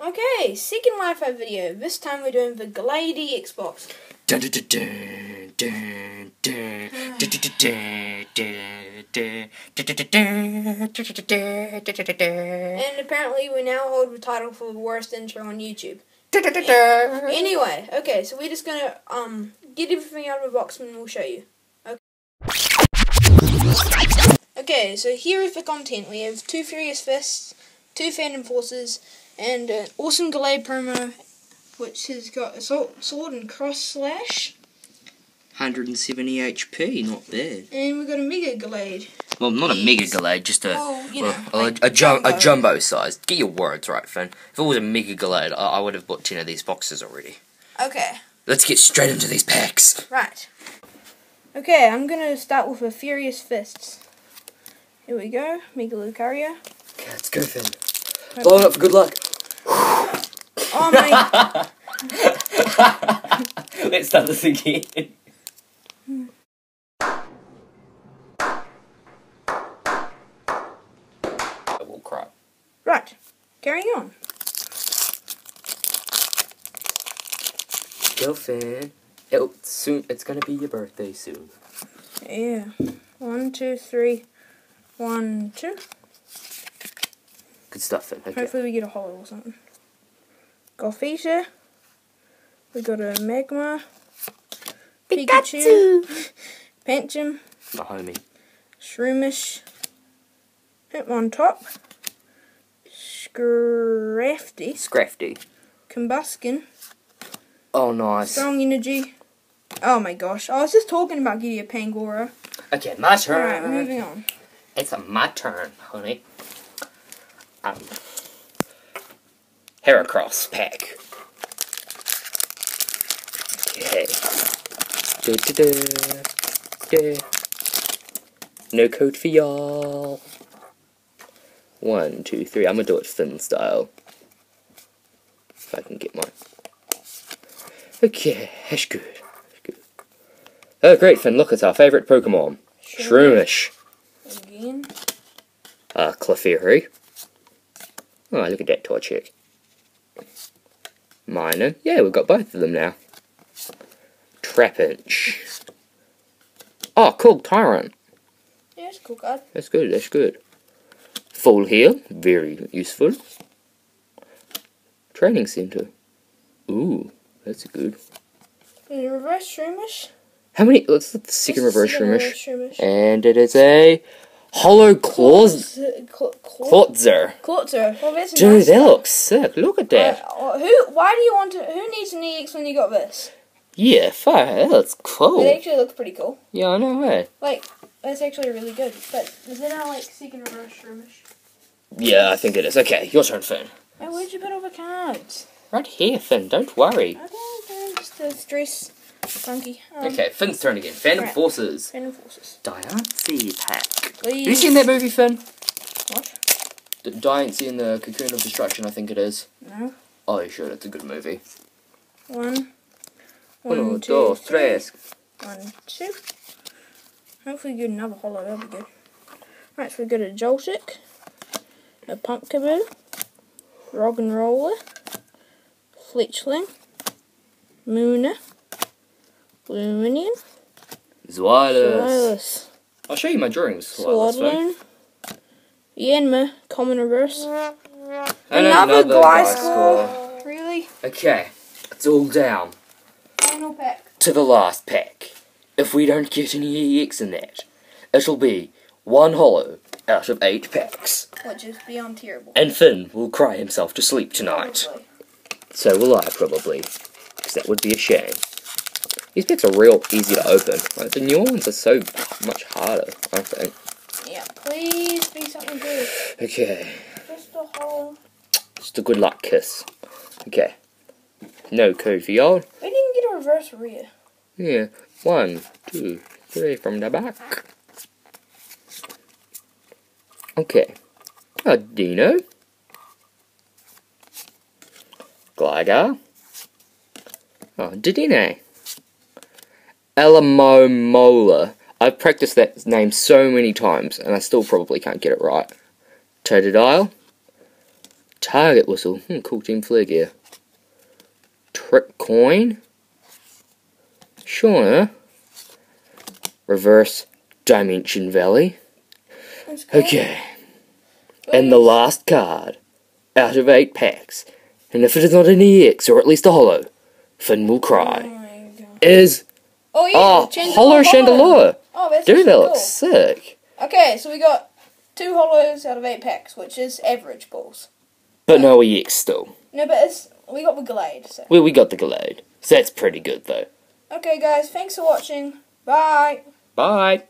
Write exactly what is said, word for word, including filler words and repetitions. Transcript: Okay, second Wi-Fi video. This time we're doing the Gallade E X box. And apparently we now hold the title for the worst intro on YouTube. Anyway, okay, so we're just gonna um get everything out of the box and we'll show you. Okay. Okay, so here is the content. We have two Furious Fists, two Phantom Forces, and an awesome Gallade promo, which has got Assault Sword and Cross Slash. one hundred seventy H P, not bad. And we've got a Mega Gallade. Well, not yes. a Mega Gallade, just a well, you know, well, like a, a, jum jumbo. a jumbo size. Get your words right, Finn. If it was a Mega Gallade, I, I would have bought ten of these boxes already. Okay. Let's get straight into these packs. Right. Okay, I'm going to start with a Furious Fists. Here we go, Mega Lucario. Okay, let's go, Finn. Right. Blow it up for good luck. Oh my... Let's start this again. Hmm. I will cry. Right, carrying on. Go, Finn. It'll soon, it's gonna be your birthday soon. Yeah. One, two, three. One, two. Good stuff, Finn. Okay. Hopefully we get a holo or something. Golfita. We got a Magma. Pikachu. Pikachu. Pancham. The homie. Shroomish. Hitmon top. Scrafty. Scrafty. Combusken. Oh, nice. Strong energy. Oh my gosh. I was just talking about getting a Pangora. Okay, my turn. Alright, moving on. It's a my turn, honey. Um, Heracross pack. Okay. Da, da, da, da. No code for y'all. One, two, three. I'm gonna do it Finn style. If I can get mine. Okay, that's good. That's good. Oh, great, Finn. Look, it's our favourite Pokemon. Shroomish. Again. Uh, Clefairy. Oh, look at that Torchic. Minor. Yeah, we've got both of them now. Trapinch. Oh, cool, Tyrant. Yeah, that's cool card. That's good, that's good. Full heal. Very useful. Training Centre. Ooh, that's good. And reverse Shroomish. How many? What's the second reverse Shroomish? And it is a... Hollow claws, Clotzer. Clotzer. Well, that's Dude, nice that one. Looks sick. Look at that. Uh, who? Why do you want to? Who needs an E X when you got this? Yeah, fuck. That looks cool. It actually looks pretty cool. Yeah, I know. Hey. Like, that's actually really good. But is that our like second reverse Shroomish? Yeah, I think it is. Okay, your turn, Finn. Hey, where'd you put all the cards? Right here, Finn. Don't worry. I don't know. Just to stress. Funky. Um, okay, Finn's turn again. Phantom right. Forces. Phantom Forces. Diancie pack. Please. Have you seen that movie, Finn? What? The Diancie in the Cocoon of Destruction, I think it is. No. Oh, you should. It's a good movie. One. One, Uno, two, dos, three. Tres. One, two. Hopefully we get another holo. That'll be good. Right, so we've got a Joltik. A Pumpkaboo. Roggenroller. Fletchling. Moona. Luminium. Zwilus. Zwilus. I'll show you my drawing with Zwilus. Yanma, common reverse. And another another Gliscor. Really? Okay, it's all down. Final pack. To the last pack. If we don't get any E X in that, it'll be one holo out of eight packs. Which is beyond terrible. And Finn will cry himself to sleep tonight. Probably. So will I, probably. Because that would be a shame. These packs are real easy to open. Like, the newer ones are so much harder, I think. Yeah, please be something good. Okay. Just a hole. Just a good luck kiss. Okay. No code for y'all. We didn't get a reverse rear. Yeah. One, two, three from the back. Okay. A Dino. Glider. Oh, Didina. Alamo Mola. I've practiced that name so many times, and I still probably can't get it right. Totodile. Target Whistle. Hmm, cool Team Flare gear. Trick Coin. Sure. Reverse Dimension Valley. Okay. And the last card. Out of eight packs. And if it is not an E X, or at least a holo, Finn will cry. Oh my God. Is... Oh, yeah. Oh, Chandelier. Holo Chandelure. Oh, that's Dude, that cool. looks sick. Okay, so we got two holos out of eight packs, which is average balls. But no E X still. No, but it's, we got the Gallade. So. Well, we got the Gallade. So that's pretty good, though. Okay, guys, thanks for watching. Bye. Bye.